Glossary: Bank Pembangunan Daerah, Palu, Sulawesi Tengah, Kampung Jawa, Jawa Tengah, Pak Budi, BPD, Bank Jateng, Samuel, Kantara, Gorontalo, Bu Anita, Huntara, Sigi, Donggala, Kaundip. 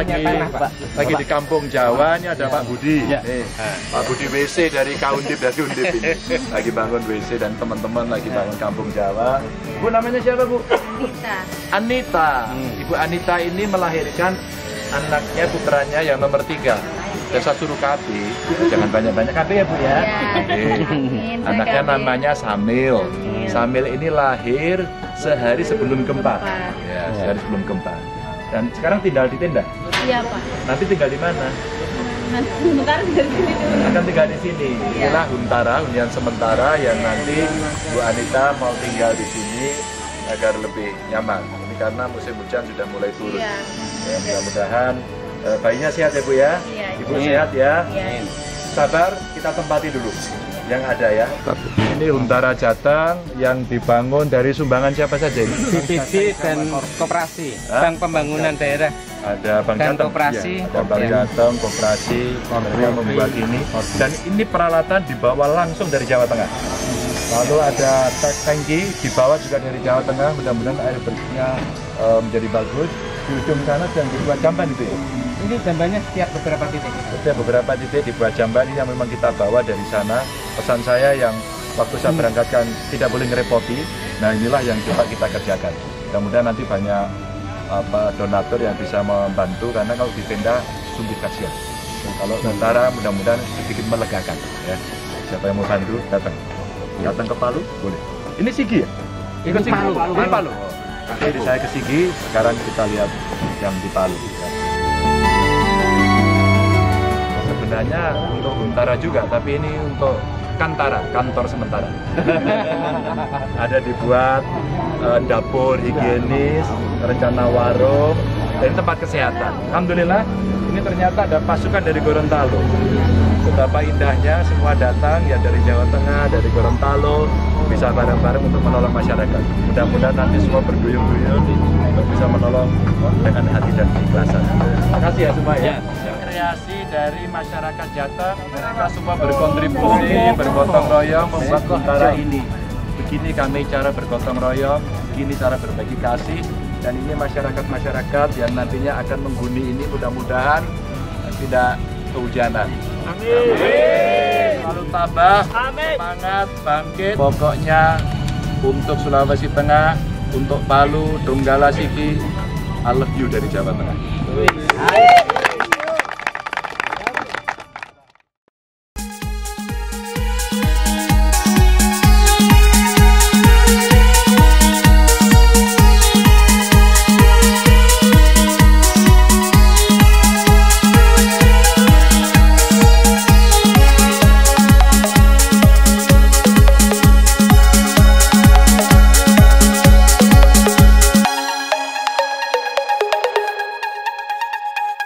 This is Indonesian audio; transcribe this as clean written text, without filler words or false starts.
lagi di Kampung Jawa, ini ada Pak Budi. Pak Budi WC dari Kaundip ini. Lagi bangun WC dan teman-teman lagi bangun Kampung Jawa. Bu, namanya siapa, Bu? Anita. Anita. Ibu Anita ini melahirkan anaknya, putranya yang nomor 3. Saya suruh Kabi, jangan banyak-banyak Kabi ya, Bu ya. Anaknya namanya Samuel. Samuel ini lahir sehari sebelum gempa. Ya, sehari sebelum gempa. Dan sekarang tinggal di tenda. Iya, Pak. Nanti tinggal di mana? Akan tinggal di sini. Inilah Huntara, hunian sementara yang nanti Bu Anita mau tinggal di sini agar lebih nyaman. Ini karena musim hujan sudah mulai turun. Ya, mudah-mudahan bayinya sehat ya, Bu ya? Iya, Ibu sehat ya? Iya. Sabar, kita tempati dulu yang ada ya. Ini Huntara Jateng yang dibangun dari sumbangan siapa saja ini? BPD dan Koperasi, Bank Pembangunan Daerah. Ada Bank Jateng, Koperasi, Bank Jateng, Koperasi yang membuat ini. Dan ini peralatan dibawa langsung dari Jawa Tengah. Lalu ada tangki dibawa juga dari Jawa Tengah. Mudah-mudahan air bersihnya menjadi bagus. Di ujung sana yang dibuat jamban itu ya? Ini jambannya setiap beberapa titik? Setiap beberapa titik dibuat jamban yang memang kita bawa dari sana. Pesan saya yang waktu saya berangkatkan tidak boleh ngerepoti. Nah, inilah yang coba kita kerjakan. Mudah-mudahan nanti banyak donatur yang bisa membantu, karena kalau di tenda sungguh kasihan. Kalau tentara mudah-mudahan sedikit melegakan ya. Siapa yang mau bantu datang. Datang ke Palu boleh. Ini Sigi ya? Ikut Sigi. Ini Palu. Jadi saya ke Sigi, sekarang kita lihat yang di Palu. Sebenarnya untuk Huntara juga, tapi ini untuk Kantara, kantor sementara. Ada dibuat dapur higienis, rencana warung, dan tempat kesehatan. Alhamdulillah, ini ternyata ada pasukan dari Gorontalo. Betapa indahnya, semua datang ya dari Jawa Tengah, dari Gorontalo, bisa bareng-bareng untuk menolong masyarakat. Mudah-mudahan nanti semua berduyung-duyung untuk bisa menolong dengan hati dan keikhlasan. Terima kasih ya semua ya. Kreasi dari masyarakat Jateng, mereka semua berkontribusi, bergotong royong membuat Huntara ini. Begini kami cara bergotong royong, begini cara berbagi kasih, dan ini masyarakat-masyarakat yang nantinya akan menghuni ini mudah-mudahan tidak kehujanan. Amin. Selalu tabah, semangat, bangkit. Pokoknya untuk Sulawesi Tengah, untuk Palu, Donggala, Sigi, I love you dari Jawa Tengah.